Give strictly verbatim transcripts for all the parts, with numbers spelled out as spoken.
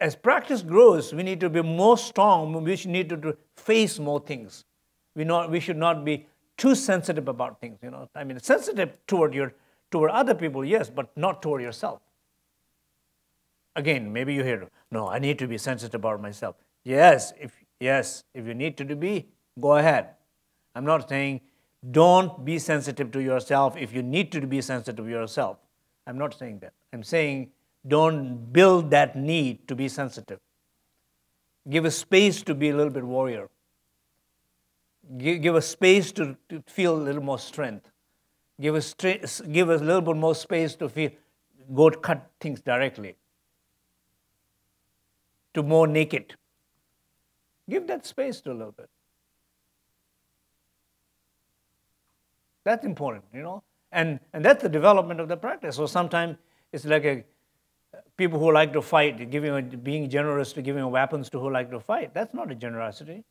as practice grows, we need to be more strong. We should need to, to face more things. We not we should not be too sensitive about things. You know, I mean, sensitive toward your toward other people, yes, but not toward yourself. Again, maybe you hear, no, I need to be sensitive about myself. Yes, if yes, if you need to be, go ahead. I'm not saying don't be sensitive to yourself if you need to be sensitive to yourself. I'm not saying that. I'm saying don't build that need to be sensitive. Give a space to be a little bit warrior. Give, give a space to, to feel a little more strength. Give a, give a little bit more space to feel, go cut things directly. To more naked. Give that space to a little bit. That's important, you know. And, and that's the development of the practice. So sometimes it's like a, people who like to fight, giving a, being generous to giving weapons to who like to fight. That's not a generosity.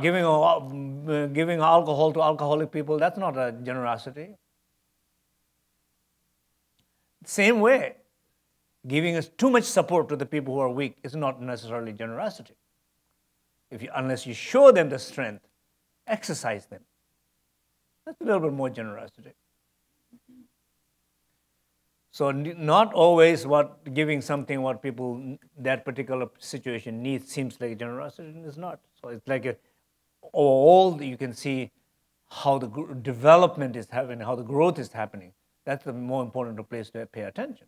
Giving, uh, giving alcohol to alcoholic people, that's not a generosity. Same way, giving us too much support to the people who are weak is not necessarily generosity. If you, unless you show them the strength, exercise them. That's a little bit more generosity. So not always what giving something what people, that particular situation needs seems like generosity, and it's not. So it's like a, all you can see how the development is happening, how the growth is happening. That's the more important place to pay attention.